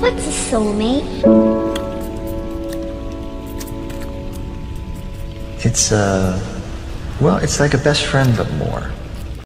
What's a soulmate? It's like a best friend, but more.